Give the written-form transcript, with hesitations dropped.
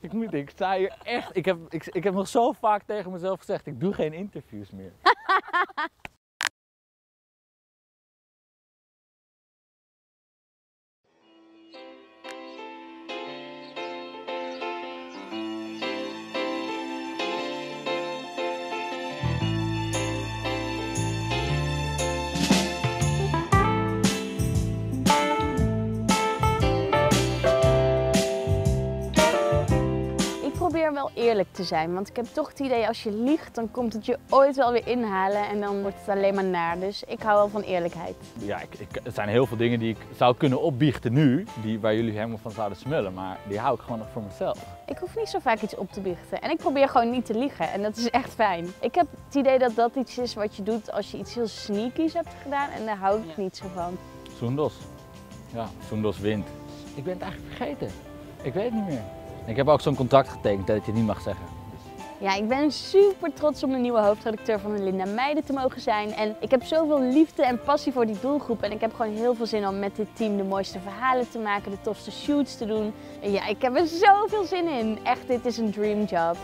ik moet, ik sta hier echt, ik heb nog zo vaak tegen mezelf gezegd, ik doe geen interviews meer. Wel eerlijk te zijn, want ik heb toch het idee als je liegt, dan komt het je ooit wel weer inhalen en dan wordt het alleen maar naar. Dus ik hou wel van eerlijkheid. Ja, er zijn heel veel dingen die ik zou kunnen opbiechten nu, waar jullie helemaal van zouden smullen, maar die hou ik gewoon nog voor mezelf. Ik hoef niet zo vaak iets op te biechten en ik probeer gewoon niet te liegen en dat is echt fijn. Ik heb het idee dat dat iets is wat je doet als je iets heel sneakies hebt gedaan en daar hou ik niet zo van. Soendos. Ja, Soendos wint. Ik ben het eigenlijk vergeten. Ik weet het niet meer. Ik heb ook zo'n contract getekend dat ik het niet mag zeggen. Dus... Ja, ik ben super trots om de nieuwe hoofdredacteur van de LINDA.meiden te mogen zijn. En ik heb zoveel liefde en passie voor die doelgroep. En ik heb gewoon heel veel zin om met dit team de mooiste verhalen te maken, de tofste shoots te doen. En ja, ik heb er zoveel zin in. Echt, dit is een dreamjob.